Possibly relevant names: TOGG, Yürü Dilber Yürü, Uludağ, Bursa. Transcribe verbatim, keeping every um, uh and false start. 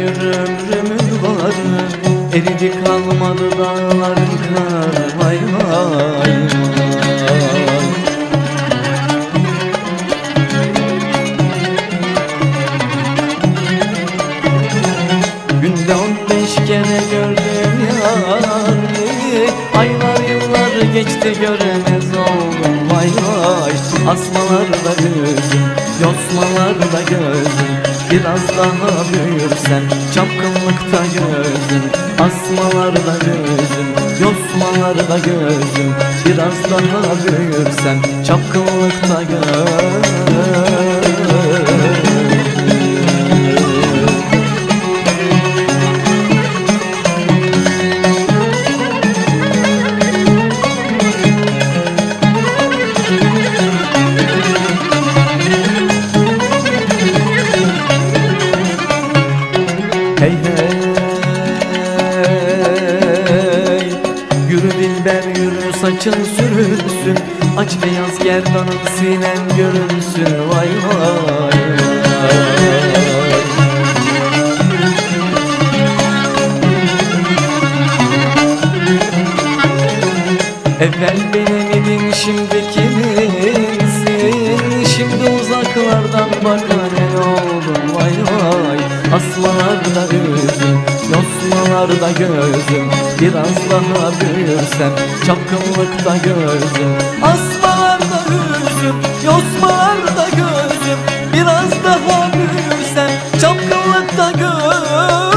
yürü ömrümün varı, eridi kalmadı dağların karı. Vay vay vay. Günde on beş kere gördüm yarını, aylar yıllar geçti göremez oldum. Vay vay. Asmalarda gözüm, yosmalarda gözüm, biraz daha büyürsen çapkınlıkta gözüm. Asmalarda gözüm, yosmalarda gözüm, biraz daha büyürsen çapkınlıkta gözüm. Hey hey, yürü dilber yürü, saçın sürülsün, aç beyaz gerdanın sinem görünsün. Vay vay vay. Evvel benim idin şimdi kimsin, şimdi uzaklardan bakar el oldum. Vay vay. Asmalarda gözüm, yosmalarda gözüm, biraz daha büyürsem çapkınlıkta gözüm. Asmalarda gözüm, yosmalarda gözüm, biraz daha büyürsem çapkınlıkta gözüm.